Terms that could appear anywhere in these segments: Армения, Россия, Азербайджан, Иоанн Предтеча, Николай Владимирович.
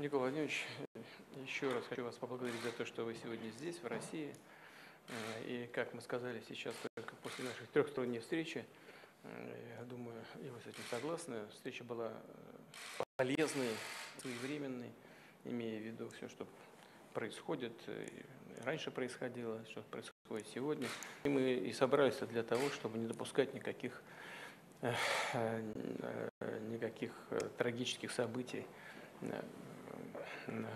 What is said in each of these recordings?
Николай Владимирович, еще раз хочу вас поблагодарить за то, что вы сегодня здесь, в России. И, как мы сказали, сейчас только после нашей трехсторонней встречи, я думаю, и вы с этим согласны, встреча была полезной, своевременной, имея в виду все, что происходит, раньше происходило, что происходит сегодня. И мы и собрались для того, чтобы не допускать никаких трагических событий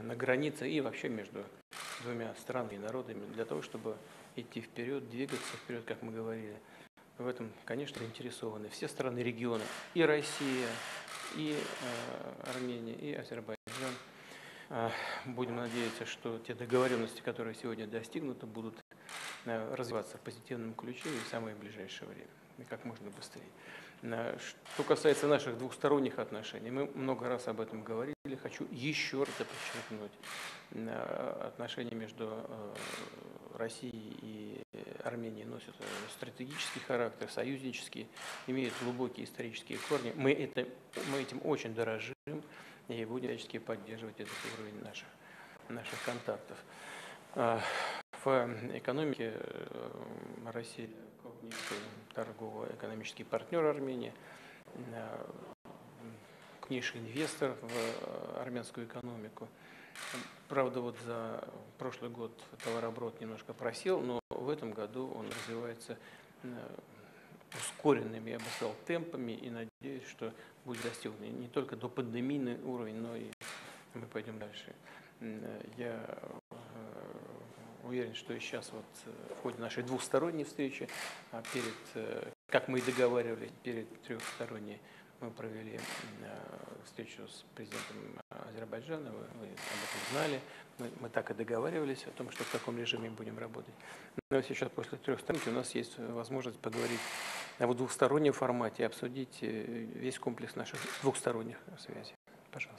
на границе и вообще между двумя странами и народами, для того, чтобы идти вперед, двигаться вперед, как мы говорили. В этом, конечно, заинтересованы все страны региона, и Россия, и Армения, и Азербайджан. Будем надеяться, что те договоренности, которые сегодня достигнуты, будут развиваться в позитивном ключе и в самое ближайшее время, и как можно быстрее. Что касается наших двухсторонних отношений, мы много раз об этом говорили, хочу еще раз подчеркнуть. Отношения между Россией и Арменией носят стратегический характер, союзнический, имеют глубокие исторические корни. Мы этим очень дорожим и будем всячески поддерживать этот уровень наших контактов. В экономике Россия крупнейший торгово-экономический партнер Армении, крупнейший инвестор в армянскую экономику. Правда, вот за прошлый год товарооборот немножко просел, но в этом году он развивается ускоренными, я бы сказал, темпами, и надеюсь, что будет достигнут не только до пандемийный уровень, но и мы пойдем дальше. Я уверен, что и сейчас вот в ходе нашей двухсторонней встречи, как мы и договаривались, перед трехсторонней мы провели встречу с президентом Азербайджана, вы об этом знали, мы так и договаривались о том, что в таком режиме будем работать. Но сейчас после трехсторонки у нас есть возможность поговорить в двухстороннем формате, обсудить весь комплекс наших двухсторонних связей. Пожалуйста.